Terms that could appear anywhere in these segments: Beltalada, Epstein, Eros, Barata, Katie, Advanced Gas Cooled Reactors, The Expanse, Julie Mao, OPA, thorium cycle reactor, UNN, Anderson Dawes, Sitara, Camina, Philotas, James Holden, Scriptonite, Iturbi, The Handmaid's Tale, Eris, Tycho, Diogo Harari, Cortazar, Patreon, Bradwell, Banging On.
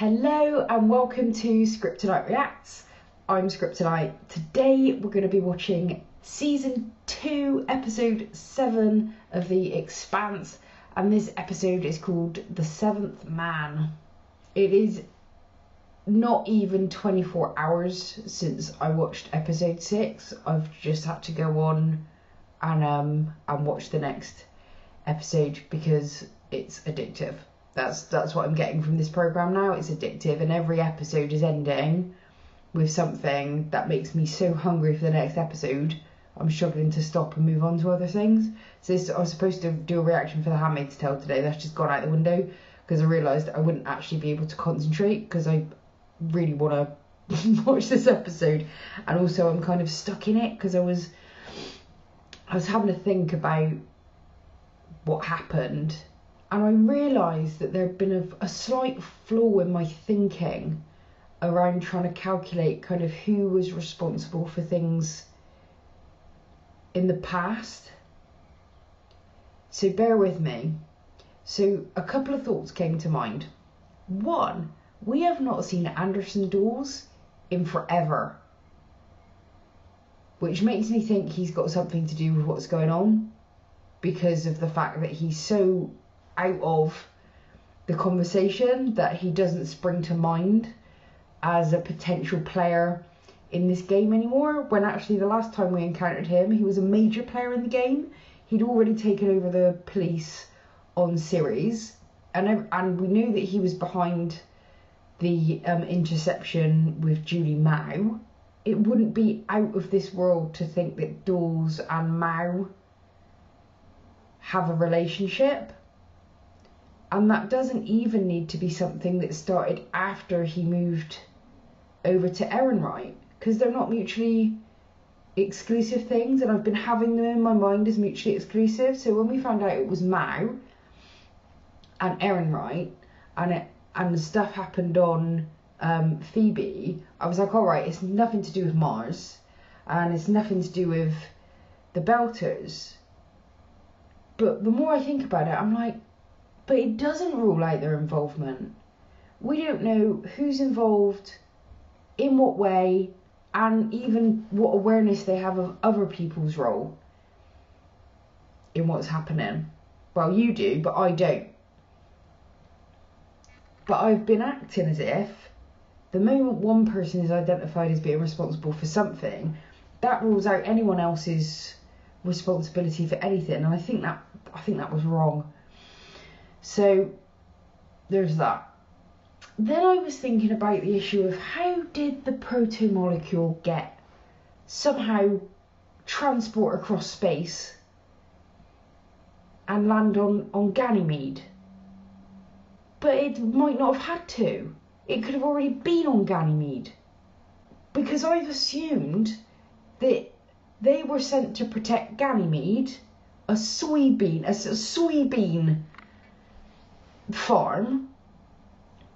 Hello and welcome to Scriptonite Reacts. I'm Scriptonite. Today we're going to be watching Season 2, Episode 7 of The Expanse, and this episode is called The Seventh Man. It is not even 24 hours since I watched Episode 6. I've just had to go on and watch the next episode because it's addictive. That's what I'm getting from this programme now. It's addictive, and every episode is ending with something that makes me so hungry for the next episode, I'm struggling to stop and move on to other things. So this, I was supposed to do a reaction for The Handmaid's Tale today. That's just gone out the window because I realised I wouldn't actually be able to concentrate because I really want to watch this episode. And also I'm kind of stuck in it because I was having to think about what happened. And I realised that there had been a slight flaw in my thinking around trying to calculate kind of who was responsible for things in the past. So bear with me. So a couple of thoughts came to mind. One, we have not seen Anderson Dawes in forever, which makes me think he's got something to do with what's going on because of the fact that he's so out of the conversation that he doesn't spring to mind as a potential player in this game anymore, when actually the last time we encountered him he was a major player in the game. He'd already taken over the police on Ceres, and we knew that he was behind the interception with Julie Mao. It wouldn't be out of this world to think that Dawes and Mao have a relationship. And that doesn't even need to be something that started after he moved over to Errinwright, because they're not mutually exclusive things, and I've been having them in my mind as mutually exclusive. So when we found out it was Mao and Errinwright, and the stuff happened on Phoebe, I was like, all right, it's nothing to do with Mars, and it's nothing to do with the Belters. But the more I think about it, I'm like, but it doesn't rule out their involvement. We don't know who's involved, in what way, and even what awareness they have of other people's role in what's happening. Well, you do, but I don't. But I've been acting as if the moment one person is identified as being responsible for something, that rules out anyone else's responsibility for anything, and I think that was wrong. So there's that. Then I was thinking about the issue of how did the protomolecule get somehow transport across space and land on Ganymede? But it might not have had to. It could have already been on Ganymede. Because I've assumed that they were sent to protect Ganymede, a soybean farm,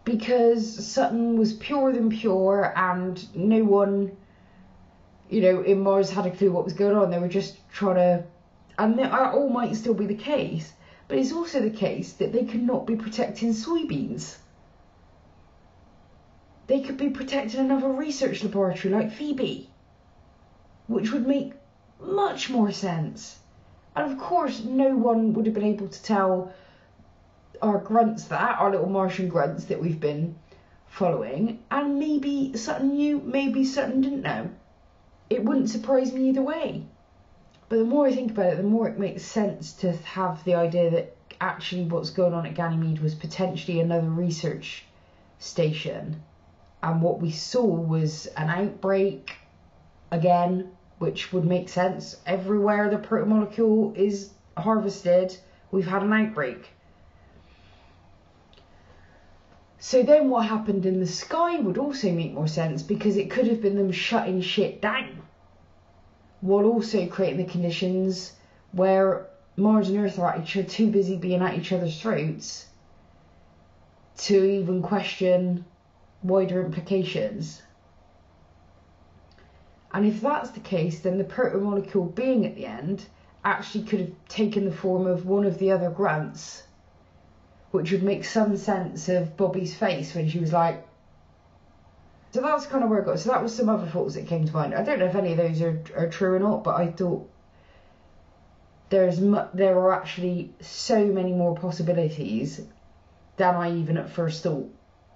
because Sutton was purer than pure and no one, you know, in Mars had a clue what was going on. They were just trying to, and that all might still be the case, but it's also the case that they could not be protecting soybeans. They could be protecting another research laboratory like Phoebe, which would make much more sense. And of course no one would have been able to tell our grunts that, our little Martian grunts that we've been following, and maybe Sutton knew, maybe Sutton didn't know. It wouldn't surprise me either way. But the more I think about it, the more it makes sense to have the idea that actually what's going on at Ganymede was potentially another research station. And what we saw was an outbreak, again, which would make sense. Everywhere the protomolecule is harvested, we've had an outbreak. So then what happened in the sky would also make more sense, because it could have been them shutting shit down while also creating the conditions where Mars and Earth are actually too busy being at each other's throats to even question wider implications. And if that's the case, then the protomolecule being at the end actually could have taken the form of one of the other grunts, which would make some sense of Bobby's face when she was like... So that's kind of where it got. So that was some other thoughts that came to mind. I don't know if any of those are true or not, but I thought there are actually so many more possibilities than I even at first thought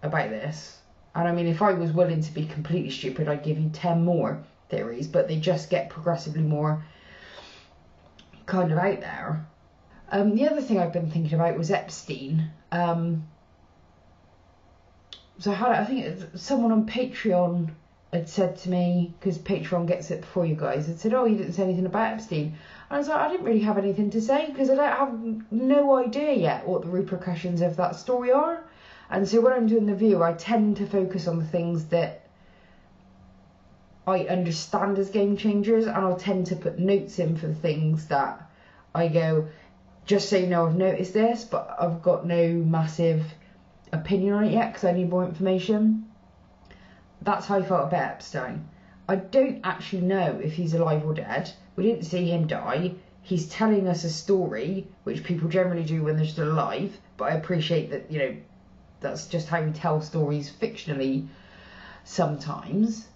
about this. And I mean, if I was willing to be completely stupid, I'd give you 10 more theories, but they just get progressively more kind of out there. The other thing I've been thinking about was Epstein. So I think someone on Patreon had said to me, because Patreon gets it before you guys, had said, oh, you didn't say anything about Epstein. And I was like, I didn't really have anything to say, because I don't have no idea yet what the repercussions of that story are. And so when I'm doing the view, I tend to focus on the things that I understand as game changers, and I'll tend to put notes in for the things that I go, just so you know, I've noticed this, but I've got no massive opinion on it yet because I need more information. That's how I felt about Epstein. I don't actually know if he's alive or dead. We didn't see him die. He's telling us a story, which people generally do when they're still alive, but I appreciate that, you know, that's just how we tell stories fictionally sometimes.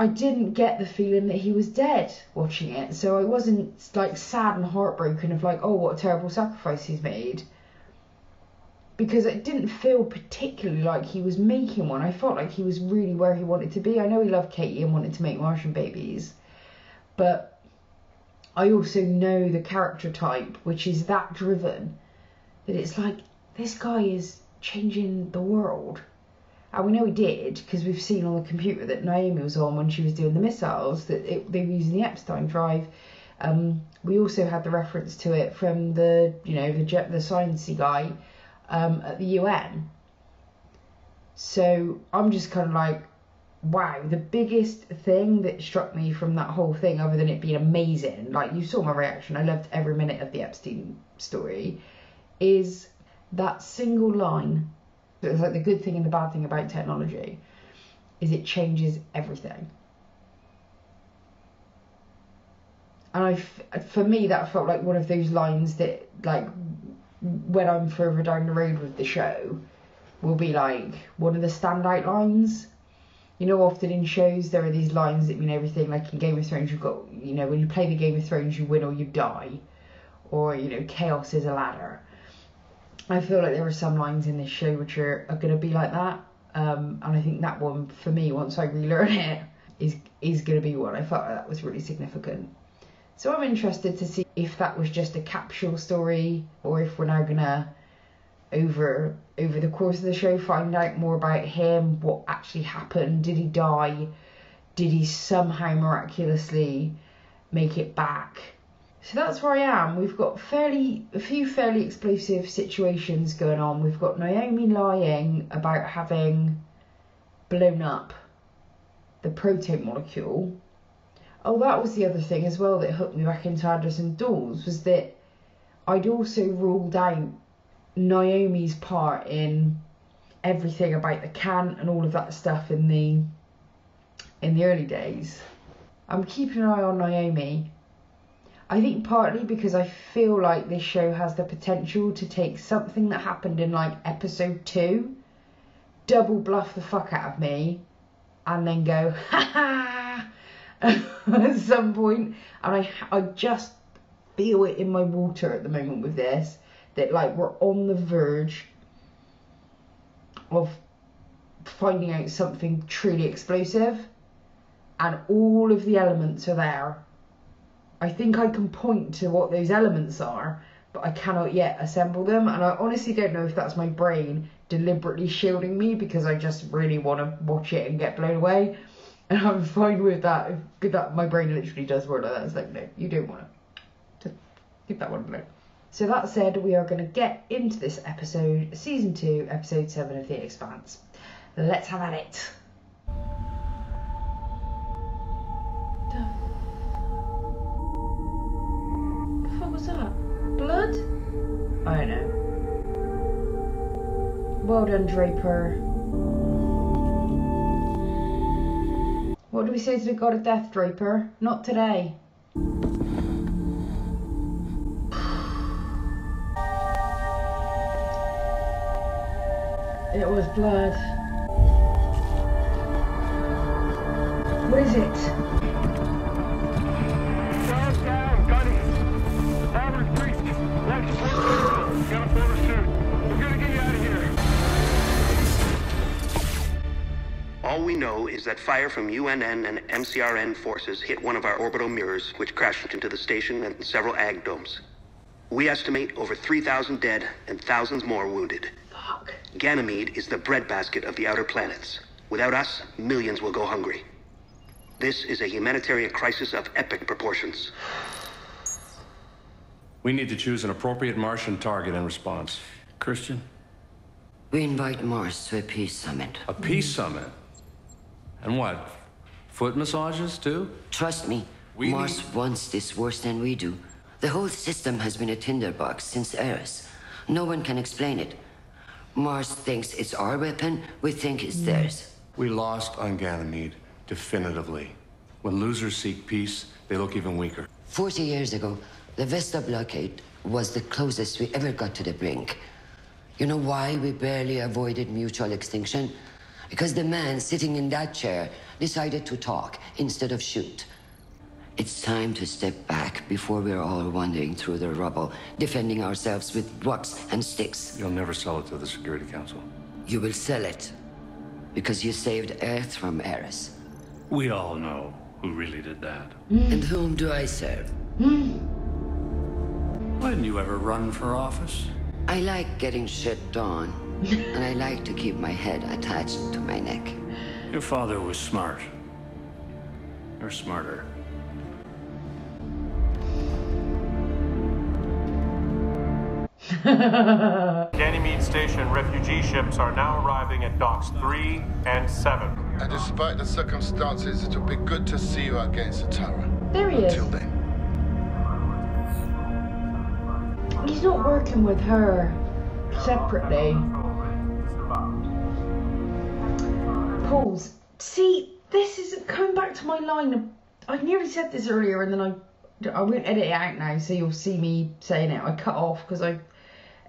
I didn't get the feeling that he was dead watching it, so I wasn't like sad and heartbroken of like, oh, what a terrible sacrifice he's made, because it didn't feel particularly like he was making one. I felt like he was really where he wanted to be. I know he loved Katie and wanted to make Martian babies, but I also know the character type, which is that driven, that it's like, this guy is changing the world. And we know he did, because we've seen on the computer that Naomi was on when she was doing the missiles, that they were using the Epstein drive. We also had the reference to it from the sciencey guy at the UN. So I'm just kind of like, wow, the biggest thing that struck me from that whole thing, other than it being amazing, like you saw my reaction, I loved every minute of the Epstein story, is that single line. So it's like the good thing and the bad thing about technology is it changes everything. And for me, that felt like one of those lines that, like, when I'm further down the road with the show, will be like one of the standout lines. You know, often in shows there are these lines that mean everything. Like in Game of Thrones, you've got, you know, when you play the Game of Thrones, you win or you die, or, you know, chaos is a ladder. I feel like there are some lines in this show which are going to be like that, and I think that one, for me, once I relearn it, is going to be one. I felt like that was really significant. So I'm interested to see if that was just a capsule story, or if we're now going to, over the course of the show, find out more about him, what actually happened, did he die, did he somehow miraculously make it back? So that's where I am. We've got a few fairly explosive situations going on. We've got Naomi lying about having blown up the protomolecule. Oh, that was the other thing as well that hooked me back into Anderson Dawes, was that I'd also ruled out Naomi's part in everything about the can and all of that stuff in the early days. I'm keeping an eye on Naomi. I think partly because I feel like this show has the potential to take something that happened in like episode 2, double bluff the fuck out of me, and then go, ha ha, at some point. And I just feel it in my water at the moment with this, that like we're on the verge of finding out something truly explosive, and all of the elements are there. I think I can point to what those elements are, but I cannot yet assemble them. And I honestly don't know if that's my brain deliberately shielding me because I just really want to watch it and get blown away. And I'm fine with that. My brain literally does work like that. It's like, no, you don't want to. Just keep that one alone. So that said, we are going to get into this episode, Season 2, Episode 7 of The Expanse. Let's have at it. Blood? I don't know. Well done, Draper. What do we say to the god of death, Draper? Not today. It was blood. What is it? All we know is that fire from UNN and MCRN forces hit one of our orbital mirrors, which crashed into the station and several ag domes. We estimate over 3,000 dead and thousands more wounded. Fuck. Ganymede is the breadbasket of the outer planets. Without us, millions will go hungry. This is a humanitarian crisis of epic proportions. We need to choose an appropriate Martian target in response. Christian? We invite Mars to a peace summit. A peace summit? And what? Foot massages, too? Trust me, Mars wants this worse than we do. The whole system has been a tinderbox since Eris. No one can explain it. Mars thinks it's our weapon, we think it's theirs. We lost on Ganymede, definitively. When losers seek peace, they look even weaker. 40 years ago, the Vesta blockade was the closest we ever got to the brink. You know why we barely avoided mutual extinction? Because the man sitting in that chair decided to talk instead of shoot. It's time to step back before we're all wandering through the rubble, defending ourselves with rocks and sticks. You'll never sell it to the Security Council. You will sell it, because you saved Earth from Eris. We all know who really did that. And whom do I serve? Why didn't you ever run for office? I like getting shit done, and I like to keep my head attached to my neck. Your father was smart. You're smarter. Ganymede Station refugee ships are now arriving at docks 3 and 7. And despite the circumstances, it'll be good to see you again, Sitara. There he is. Until then. He's not working with her separately. Pause. See, this isn't coming back to my line of, I nearly said this earlier and then I won't edit it out now, so you'll see me saying it. I cut off because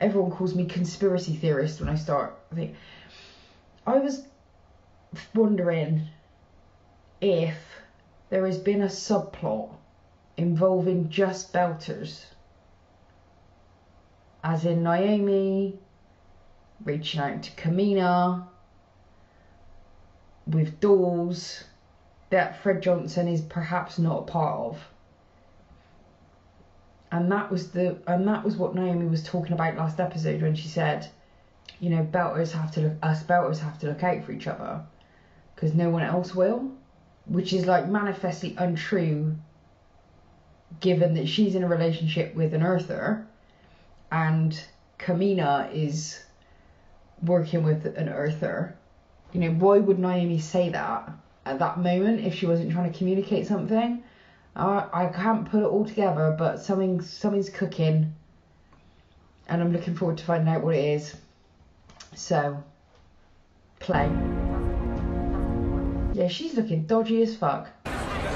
everyone calls me conspiracy theorist when I start. I was wondering if there has been a subplot involving just Belters. As in Naomi reaching out to Camina with Dawes that Fred Johnson is perhaps not a part of. And that was what Naomi was talking about last episode when she said, you know, us Belters have to look out for each other because no one else will, which is like manifestly untrue given that she's in a relationship with an Earther. And Camina is working with an Earther. You know, why would Naomi say that at that moment if she wasn't trying to communicate something? I can't put it all together, but something's cooking. And I'm looking forward to finding out what it is. So, play. Yeah, she's looking dodgy as fuck.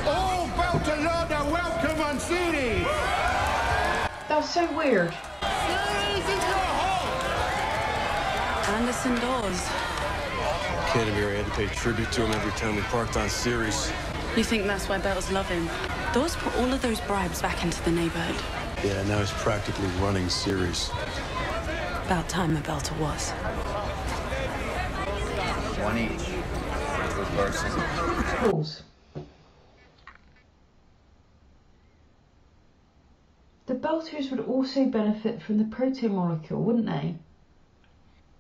All Beltalada welcome on Ceres! That's so weird. Anderson Dawes. Kid of here, I had to pay tribute to him every time we parked on Ceres. You think that's why Belters love him? Dawes put all of those bribes back into the neighborhood. Yeah, now he's practically running Ceres. About time a Belter was. One each. Pause. The Belters would also benefit from the protomolecule, wouldn't they?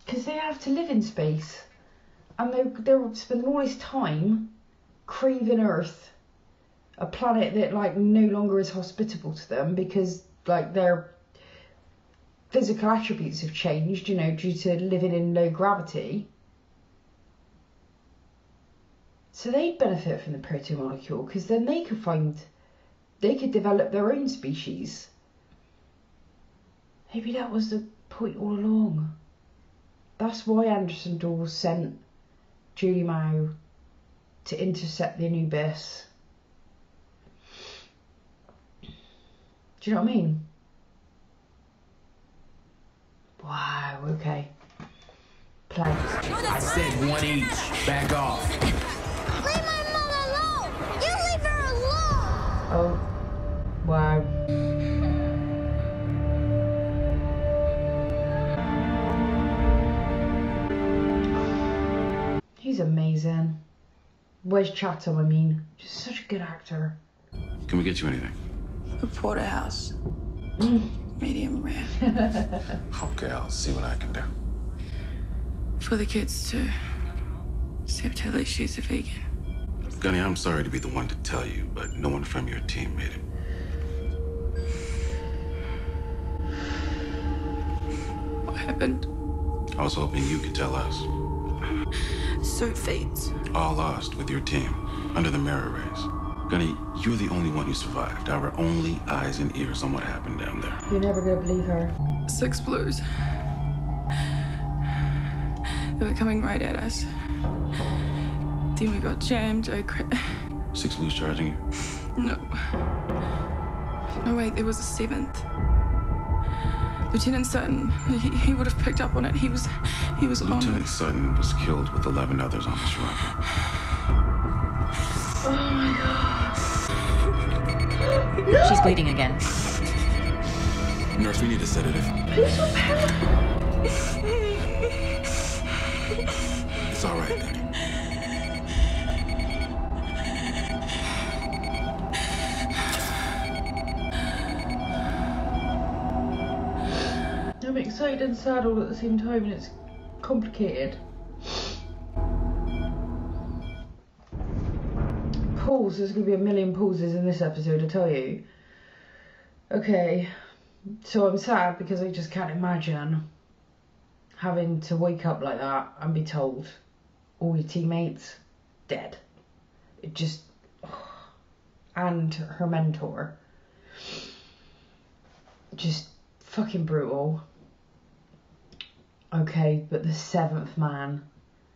Because they have to live in space, and they're spending all this time craving Earth, a planet that like no longer is hospitable to them because like their physical attributes have changed, you know, due to living in low gravity. So they'd benefit from the protomolecule because then they could develop their own species. Maybe that was the point all along. That's why Anderson Dawes sent Julie Mao to intercept the Anubis. Do you know what I mean? Wow, okay. plants. I said one each. Back off. Leave my mother alone. You leave her alone. Oh, wow. He's amazing. Where's Chatham? I mean, just such a good actor. Can we get you anything? A porterhouse. Medium rare. Okay, I'll see what I can do. For the kids too. Except Ellie, she's a vegan. Gunny, I'm sorry to be the one to tell you, but no one from your team made it. What happened? I was hoping you could tell us. So fates. All lost with your team, under the mirror rays. Gunny, you're the only one who survived. Our only eyes and ears on what happened down there. You're never gonna believe her. Six blues. They were coming right at us. Then we got jammed, I crap. Six blues charging you? No. No, wait, there was a seventh. Lieutenant Sutton, he would have picked up on it. He was alone. Lieutenant Sutton was killed with 11 others on this rocket. Oh my God. She's bleeding again. Nurse, we need a sedative. I'm so paranoid. It's all right, Daddy. I'm excited and sad all at the same time, and it's complicated. Pause. There's going to be a million pauses in this episode, I tell you. Okay, so I'm sad because I just can't imagine having to wake up like that and be told all your teammates dead. It just... and her mentor. Just fucking brutal. Okay, but the seventh man.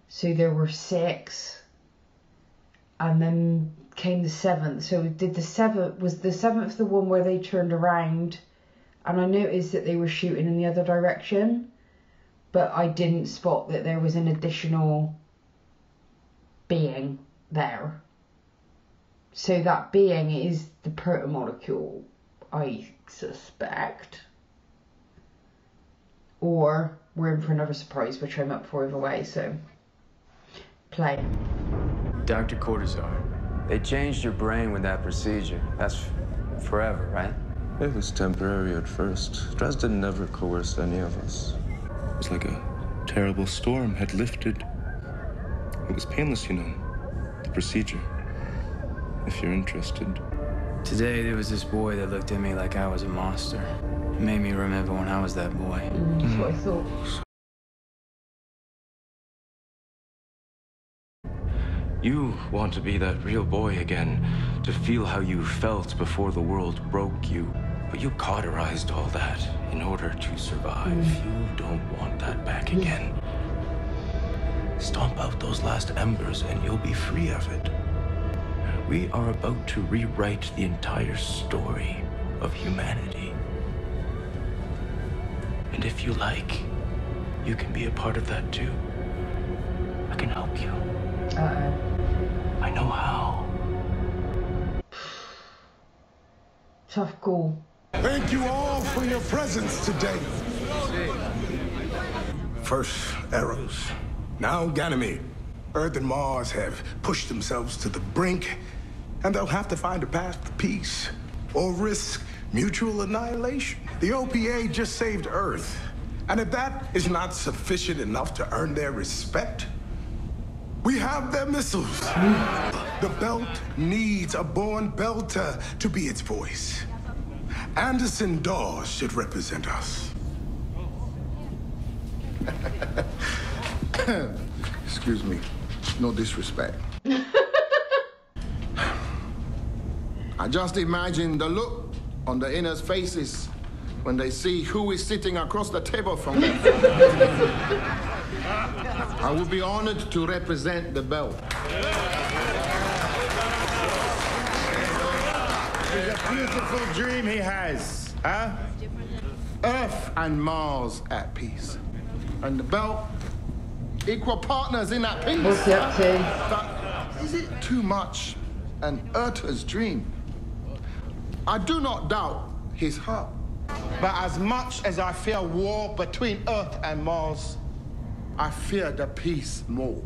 So there were six, and then came the seventh. So did the seventh, was the seventh the one where they turned around, and I noticed that they were shooting in the other direction, but I didn't spot that there was an additional being there. So that being is the protomolecule, I suspect. Or we're in for another surprise, which I'm up for either way, so play. Dr. Cortazar, they changed your brain with that procedure. That's forever, right? It was temporary at first. Dresden never coerced any of us. It was like a terrible storm had lifted. It was painless, you know, the procedure, if you're interested. Today, there was this boy that looked at me like I was a monster. It made me remember when I was that boy. That's what I thought. You want to be that real boy again, to feel how you felt before the world broke you. But you cauterized all that in order to survive. You don't want that back again. Stomp out those last embers and you'll be free of it. We are about to rewrite the entire story of humanity. And if you like, you can be a part of that too. I can help you. I know how. Tough call. Thank you all for your presence today. First, Eros. Now, Ganymede. Earth and Mars have pushed themselves to the brink, and they'll have to find a path to peace or risk mutual annihilation. The OPA just saved Earth, and if that is not sufficient enough to earn their respect, we have their missiles. The belt needs a born belter to be its voice. Anderson Dawes should represent us. Excuse me, no disrespect. I just imagine the look on the inners' faces when they see who is sitting across the table from them. I would be honored to represent the belt. It's a beautiful dream he has, huh? Earth and Mars at peace. And the belt equal partners in that penis. Okay. But is it too much an Urta's dream? I do not doubt his heart. But as much as I fear war between Earth and Mars, I fear the peace more.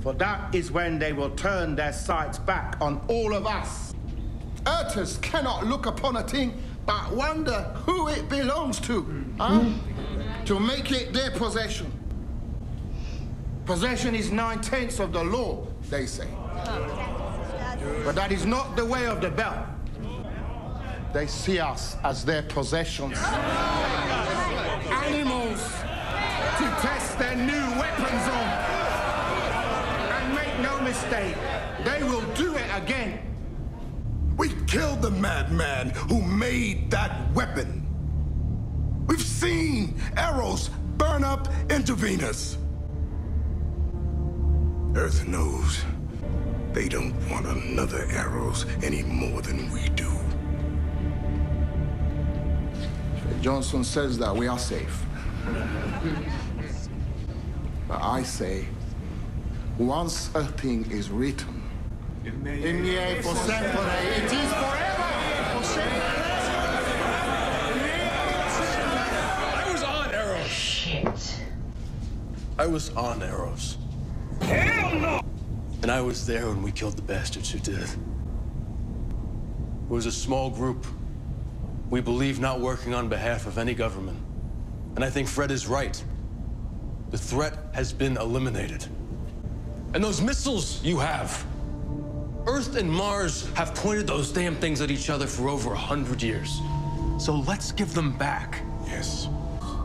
For that is when they will turn their sights back on all of us. Urtas cannot look upon a thing but wonder who it belongs to, to make it their possession. Possession is 9/10 of the law, they say. But that is not the way of the belt. They see us as their possessions. Animals to test their new weapons on. And make no mistake, they will do it again. We killed the madman who made that weapon. We've seen Eros burn up into Venus. Earth knows they don't want another Eros any more than we do. Johnson says that we are safe. But I say, once a thing is written, in the air for sempre, it is forever! I was on Eros. Shit. I was on Eros. Hell no! And I was there when we killed the bastards who did. It was a small group. We believe not working on behalf of any government. And I think Fred is right. The threat has been eliminated. And those missiles you have, Earth and Mars have pointed those damn things at each other for over 100 years. So let's give them back. Yes.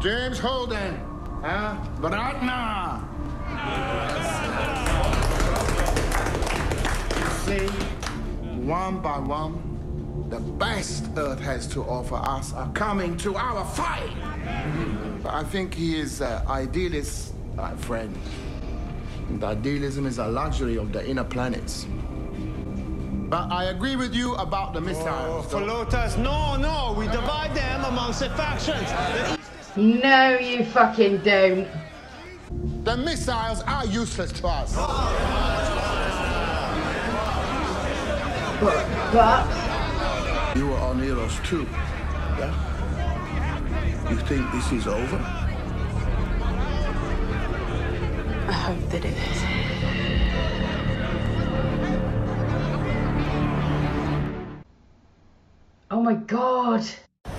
James Holden, Bratna. You see, one by one, the best Earth has to offer us are coming to our fight. I think he is an idealist, my friend. And idealism is a luxury of the inner planets. But I agree with you about the missiles. Oh, Philotas, no, we divide them amongst the factions. No, you fucking don't. The missiles are useless to us. But... You were on Eros too, yeah? You think this is over? I hope that it is. Oh my God! I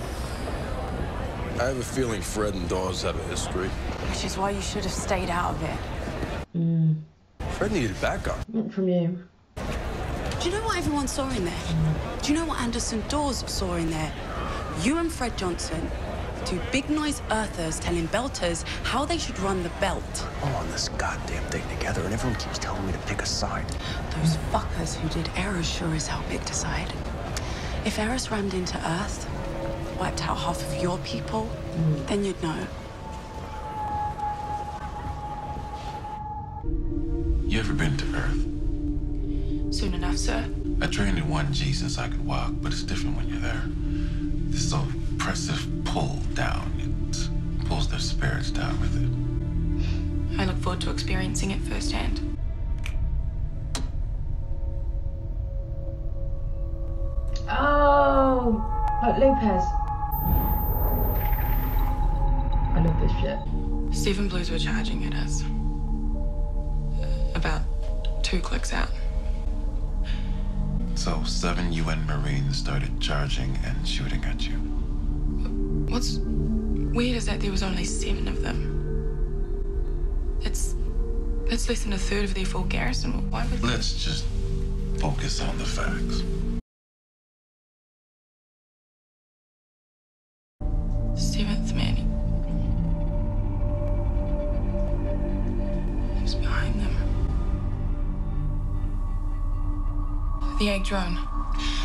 have a feeling Fred and Dawes have a history. Which is why you should have stayed out of it. Fred needed backup. Not from you. Do you know what everyone saw in there? Do you know what Anderson Dawes saw in there? You and Fred Johnson, two big noise earthers telling belters how they should run the belt. All on this goddamn thing together, and everyone keeps telling me to pick a side. Those fuckers who did Eris sure as hell picked a side. If Eris rammed into Earth, wiped out half of your people, then you'd know. You ever been to Earth? Soon enough, sir. I trained in 1G since I could walk, but it's different when you're there. This oppressive pull down. It pulls their spirits down with it. I look forward to experiencing it firsthand. Oh, like Lopez. I love this shit. Stephen Blues were charging at us. About 2 clicks out. So 7 UN Marines started charging and shooting at you. What's weird is that there was only 7 of them. It's less than 1/3 of their full garrison. Why would... Let's just focus on the facts. The 7th man, he was behind them. The egg drone.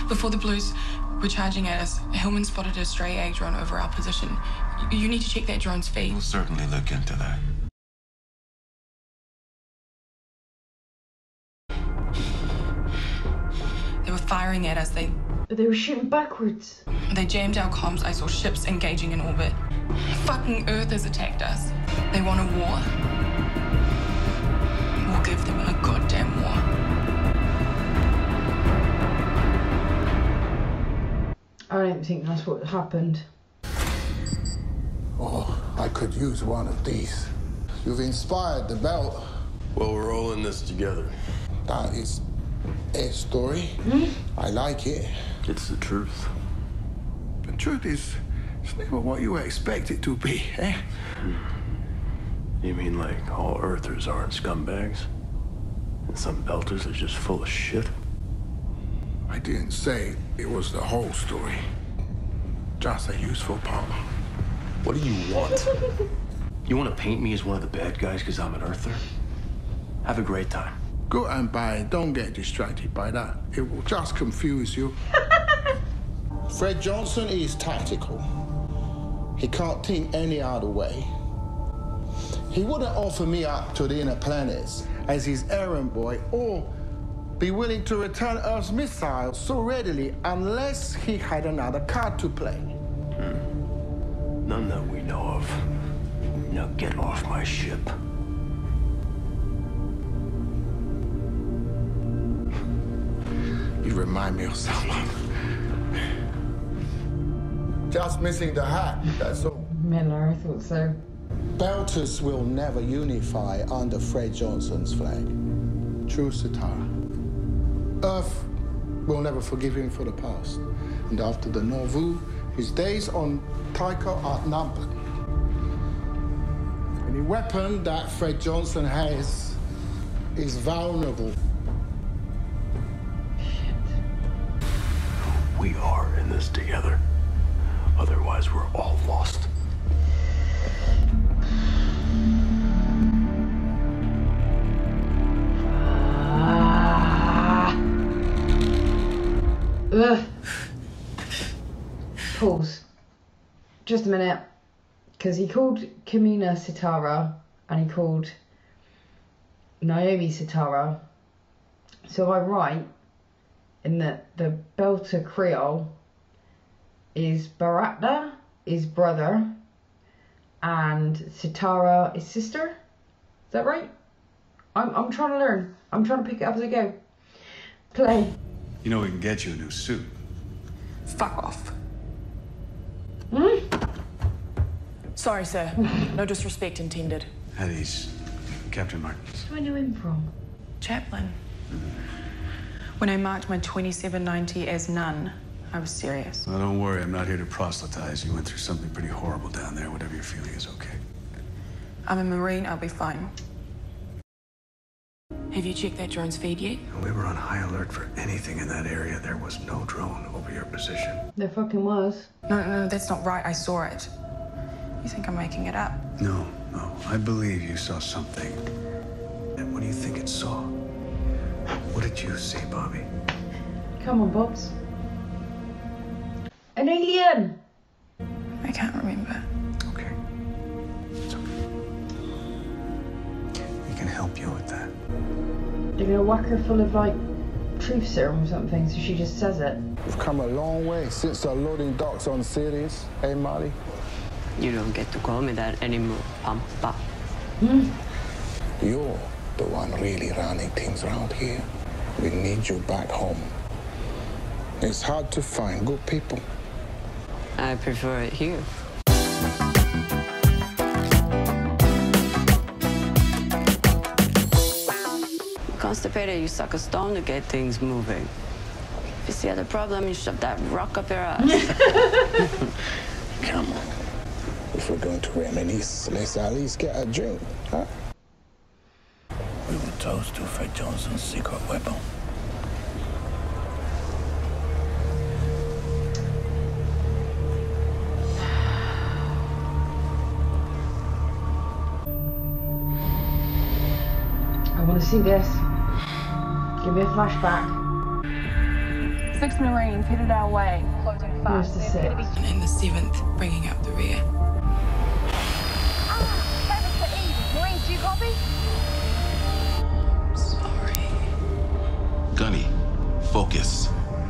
Before the Blues were charging at us, Hillman spotted a stray egg drone over our position. You need to check that drone's feed. We'll certainly look into that. They were firing at us. They were shooting backwards. They jammed our comms. I saw ships engaging in orbit. Fucking Earth has attacked us. They want a war. give them a goddamn one. I don't think that's what happened. Oh, I could use one of these. You've inspired the belt. Well, we're all in this together. That is a story. Mm-hmm. I like it. It's the truth. The truth is, it's never what you expect it to be, eh? You mean like all Earthers aren't scumbags? And some Belters are just full of shit? I didn't say it was the whole story. Just a useful part. What do you want? You want to paint me as one of the bad guys because I'm an Earther? Have a great time. Good and bad. Don't get distracted by that. It will just confuse you. Fred Johnson is tactical. He can't think any other way. He wouldn't offer me up to the inner planets as his errand boy or be willing to return Earth's missiles so readily unless he had another card to play. None that we know of. Now get off my ship. You remind me of someone. Just missing the hat, that's all. Miller, I thought so. Belters will never unify under Fred Johnson's flag. True, Sitara. Earth will never forgive him for the past. And after the Nauvoo, his days on Tycho are numbered. Any weapon that Fred Johnson has is vulnerable. We are in this together. Otherwise, we're all lost. Pause. Just a minute. Because he called Camina Sitara and he called Naomi Sitara. So I write in that the Belter Creole is Barata, is brother, and Sitara is sister. Is that right? I'm trying to learn. I'm trying to pick it up as I go. Play. You know we can get you a new suit. Fuck off. Sorry, sir. No disrespect intended. That is Captain Martins. Where do I know him from? Chaplain. When I marked my 2790 as none, I was serious. Well, don't worry, I'm not here to proselytize. You went through something pretty horrible down there. Whatever you're feeling is okay. I'm a Marine, I'll be fine. Have you checked that drone's feed yet? We were on high alert for anything in that area. There was no drone over your position. There fucking was. No, that's not right. I saw it. You think I'm making it up? No. I believe you saw something. And what do you think it saw? What did you see, Bobby? Come on, Bobs. An alien! I can't remember. Okay. It's okay. We can help you with that. They're gonna whack her full of, like, truth serum or something, so she just says it. We've come a long way since the loading docks on Ceres, eh, Molly? You don't get to call me that anymore, Pampa. You're the one really running things around here. We need you back home. It's hard to find good people. I prefer it here. Constipated, you suck a stone to get things moving. If you see other problem, you shove that rock up your ass. Come on. If we're going to reminisce, let's at least get a drink, huh? We were toast to Fred Johnson's secret weapon. I want to see this. Give me a flashback. 6th Marine, headed our way. Closing fast. Where's the 6th? And then the 7th, bringing up the rear. Ah, that was the E. Marines, do you copy? Gunny, focus.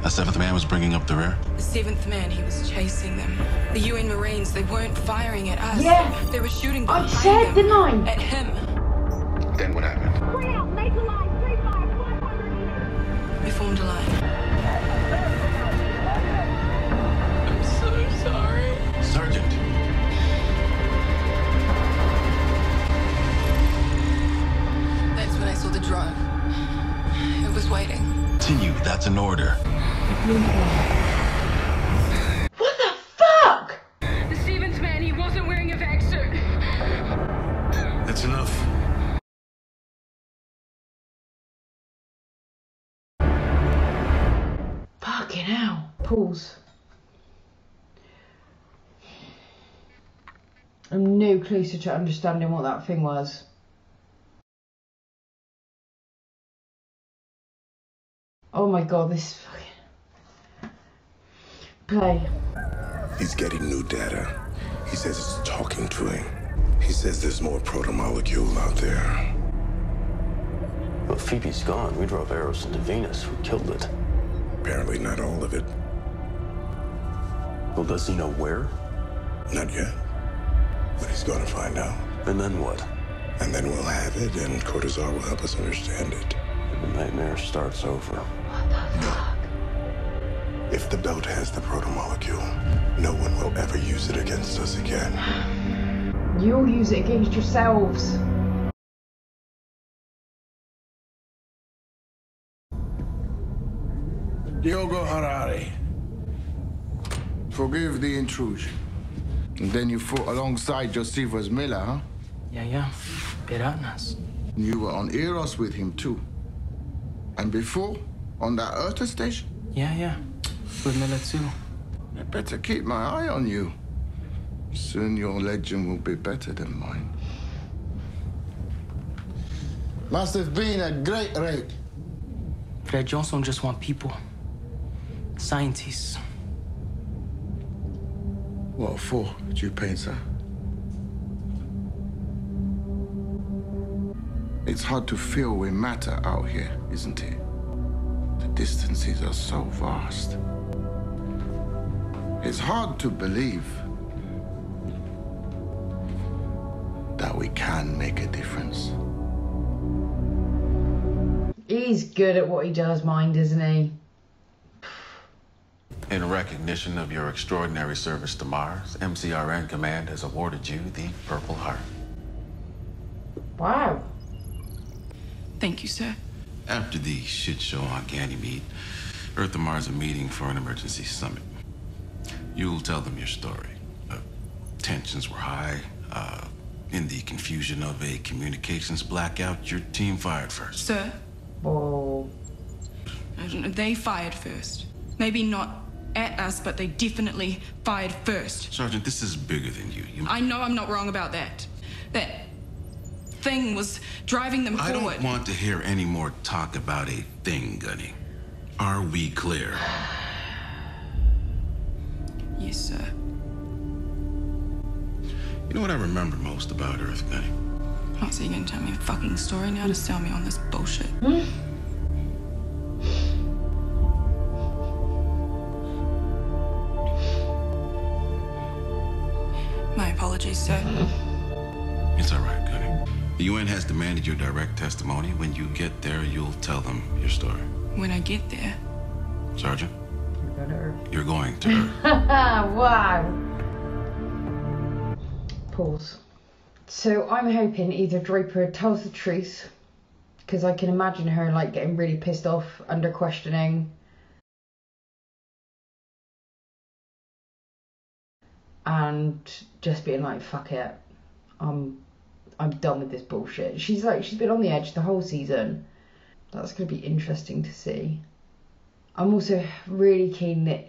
A 7th man was bringing up the rear? The 7th man, he was chasing them. The UN Marines, they weren't firing at us. Yeah. They were shooting behind them. I said the 9. At him. Then what happened? We're out, Maple and order. What the fuck? The Stevens man, he wasn't wearing a vac suit. That's enough. Fucking hell. Pause. I'm no closer to understanding what that thing was. Oh my god, this is fucking... Play. He's getting new data. He says it's talking to him. He says there's more protomolecule out there. Well, Phoebe's gone. We drove Eros into Venus. We killed it. Apparently not all of it. Well, does he know where? Not yet. But he's gonna find out. And then what? And then we'll have it, and Cortazar will help us understand it. The nightmare starts over. What the fuck? If the belt has the protomolecule, no one will ever use it against us again. You'll use it against yourselves. Diogo Harari, forgive the intrusion. And then you fought alongside Josephus Miller, huh? Yeah. Piranhas. You were on Eros with him, too. And before? On that Earther station? Yeah. With Miller, too. I better keep my eye on you. Soon your legend will be better than mine. Must have been a great raid. Fred Johnson just wants people. Scientists. What for did you paint, sir? It's hard to feel we matter out here, isn't it? The distances are so vast. It's hard to believe that we can make a difference. He's good at what he does, mind, isn't he? In recognition of your extraordinary service to Mars, MCRN Command has awarded you the Purple Heart. Wow. Thank you, sir. After the shit show on Ganymede, Earth and Mars are meeting for an emergency summit. You'll tell them your story. Tensions were high. In the confusion of a communications blackout, your team fired first. Sir? Oh. I don't know. They fired first. Maybe not at us, but they definitely fired first. Sergeant, this is bigger than you. I know I'm not wrong about that. That thing was driving them forward. I don't want to hear any more talk about a thing, Gunny. Are we clear? Yes, sir. You know what I remember most about Earth, Gunny? Oh, so you're gonna tell me a fucking story now to sell me on this bullshit? My apologies, sir. It's all right, Gunny. The UN has demanded your direct testimony. When you get there, you'll tell them your story. When I get there? Sergeant? You're going to Earth. Wow. Pause. So I'm hoping either Draper tells the truth, because I can imagine her like getting really pissed off under questioning. And just being like, fuck it, I'm done with this bullshit. She's been on the edge the whole season. That's going to be interesting to see. I'm also really keen that,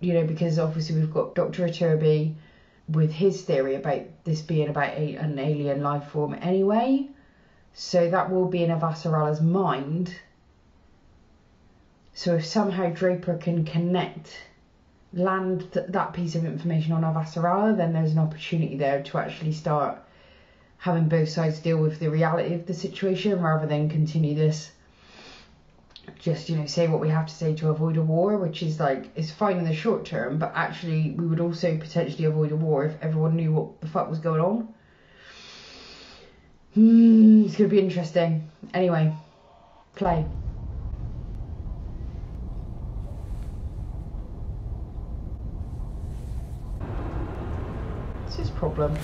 you know, because obviously we've got Dr. Iturbi with his theory about this being about an alien life form anyway. So that will be in Avassarala's mind. So if somehow Draper can connect... land that piece of information on Avassarala, then there's an opportunity there to actually start having both sides deal with the reality of the situation rather than continue this just, you know, say what we have to say to avoid a war, which is like, it's fine in the short term, but actually we would also potentially avoid a war if everyone knew what the fuck was going on. It's gonna be interesting. Anyway, play. His problem.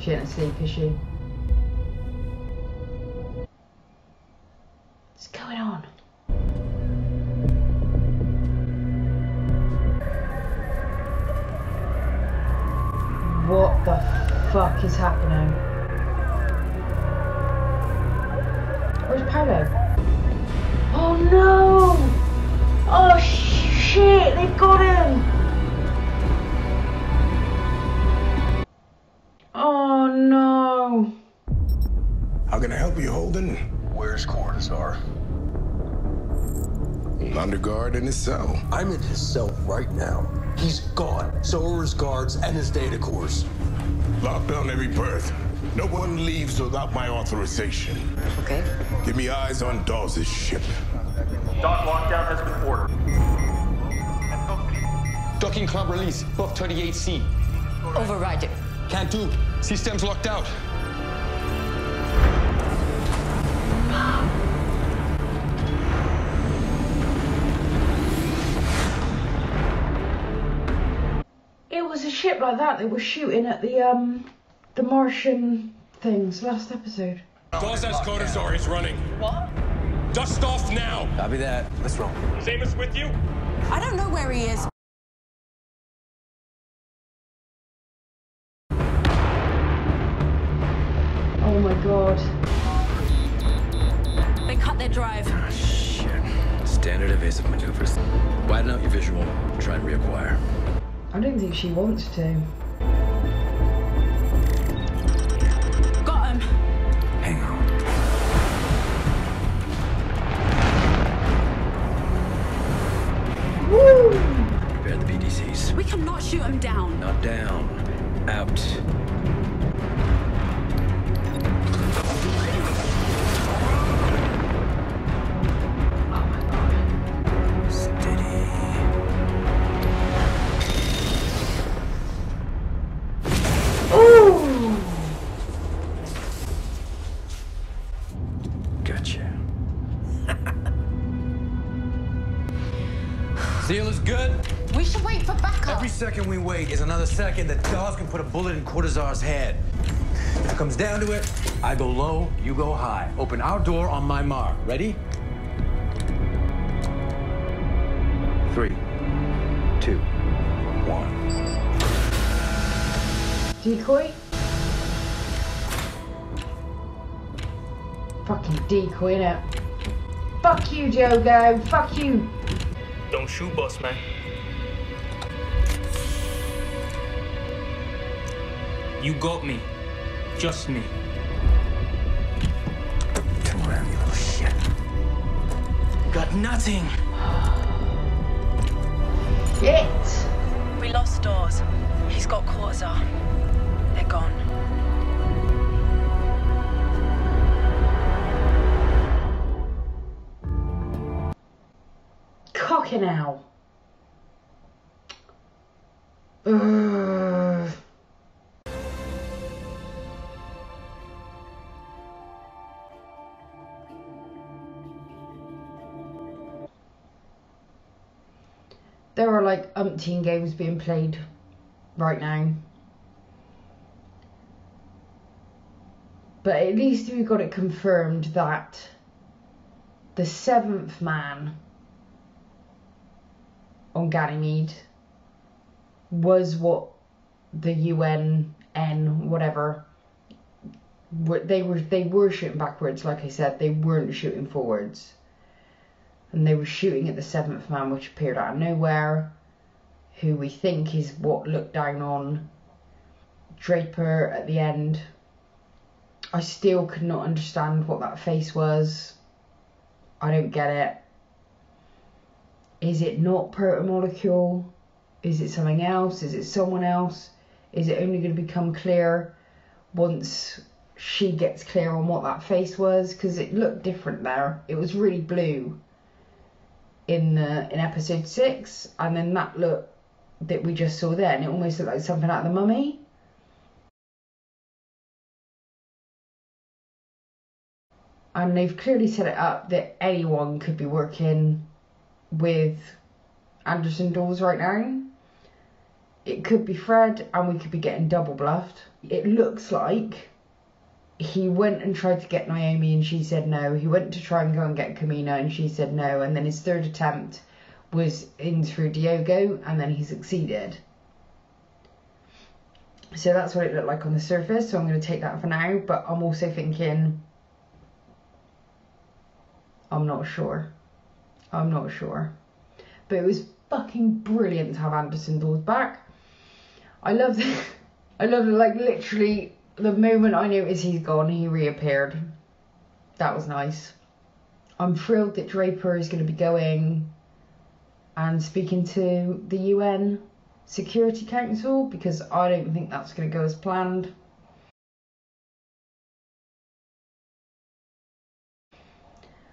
She ain't asleep, is she? What's going on? What the fuck is happening? Where's Paolo? Oh no! Oh shit, they've got him! Oh no! How can I help you, Holden? Where's Cortazar? Under guard in his cell. I'm in his cell right now. He's gone. So are his guards and his data cores. Lock down every berth. No one leaves without my authorization. Okay. Give me eyes on Dawes' ship. Dock lockdown has been ordered. Docking club release, buff 38C. Override it. Can't do. System's locked out. Was a ship like that they were shooting at the Martian things last episode. Dawes has Cortazar, he's running. What? Dust off now! Copy that. Let's roll. Seamus with you? I don't know where he is. Oh my god. They cut their drive. Oh, shit. Standard evasive maneuvers. Widen out your visual. Try and reacquire. I don't think she wants to. Got him. Hang on. Woo! Prepare the BDCs. We cannot shoot him down. Not down. Out. Second we wait is another second that Dawes can put a bullet in Cortazar's head. If it comes down to it, I go low, you go high. Open our door on my mark. Ready? 3, 2, 1. Decoy? Fucking decoy, innit? Fuck you, Diogo. Fuck you. Don't shoot, boss man. You got me. Just me. Come around, you little shit. Got nothing. Shit. We lost Dawes. He's got Cortazar. They're gone. Cocking owl. There are like umpteen games being played right now. But at least we got it confirmed that the seventh man on Ganymede was what the UNN whatever they were shooting backwards, like I said, they weren't shooting forwards. And they were shooting at the seventh man, which appeared out of nowhere, who we think is what looked down on Draper at the end. I still could not understand what that face was. I don't get it. Is it not protomolecule? Is it something else? Is it someone else? Is it only going to become clear once she gets clear on what that face was? Because it looked different there. It was really blue in episode 6, and then that look that we just saw there, and it almost looked like something out of The Mummy. And they've clearly set it up that anyone could be working with Anderson Dawes right now. It could be Fred, and we could be getting double bluffed. It looks like he went and tried to get Naomi and she said no. He went to try and go and get Camina and she said no. And then his third attempt was in through Diogo and then he succeeded. So that's what it looked like on the surface. So I'm going to take that for now. But I'm also thinking, I'm not sure. I'm not sure. But it was fucking brilliant to have Anderson Dawes back. I love that. I love that, like, literally the moment I noticed he's gone, he reappeared. That was nice. I'm thrilled that Draper is going to be going and speaking to the UN Security Council, because I don't think that's going to go as planned.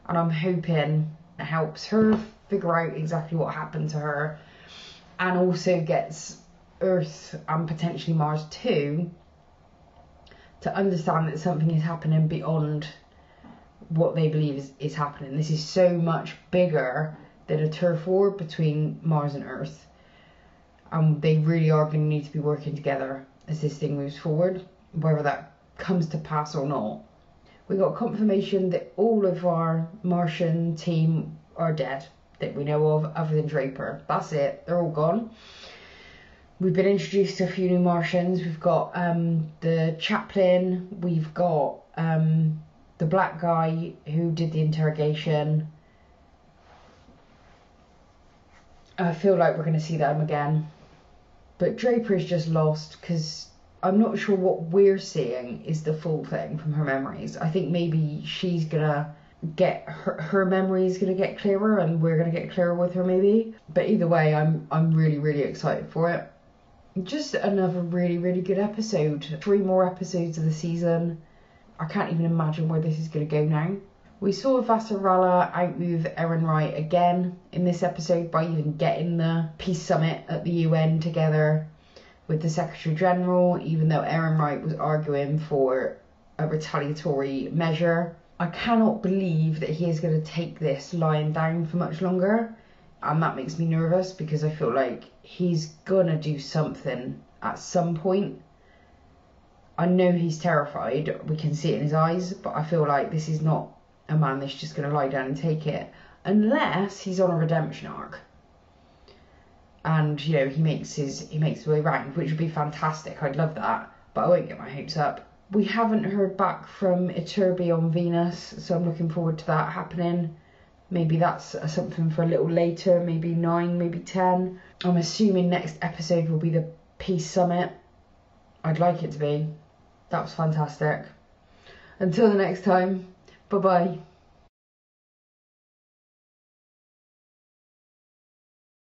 And I'm hoping it helps her figure out exactly what happened to her, and also gets Earth and potentially Mars too to understand that something is happening beyond what they believe is happening. This is so much bigger than a turf war between Mars and Earth, and they really are going to need to be working together as this thing moves forward, whether that comes to pass or not. We got confirmation that all of our Martian team are dead that we know of, other than Draper. That's it, they're all gone. We've been introduced to a few new Martians. We've got the chaplain, we've got the black guy who did the interrogation. I feel like we're going to see them again. But Draper is just lost, because I'm not sure what we're seeing is the full thing from her memories. I think maybe she's going to get her memory's gonna get clearer and we're gonna get clearer with her maybe, but either way I'm really excited for it. Just another really good episode. 3 more episodes of the season. I can't even imagine where this is gonna go now. We saw Vassarala outmove Errinwright again in this episode by even getting the peace summit at the UN together with the Secretary General, even though Errinwright was arguing for a retaliatory measure. I cannot believe that he is going to take this lying down for much longer, and that makes me nervous because I feel like he's going to do something at some point. I know he's terrified, we can see it in his eyes, but I feel like this is not a man that's just going to lie down and take it, unless he's on a redemption arc. And, you know, he makes his way round, which would be fantastic, I'd love that, but I won't get my hopes up. We haven't heard back from Iturbi on Venus, so I'm looking forward to that happening. Maybe that's something for a little later, maybe 9, maybe 10. I'm assuming next episode will be the Peace Summit. I'd like it to be. That was fantastic. Until the next time, bye-bye.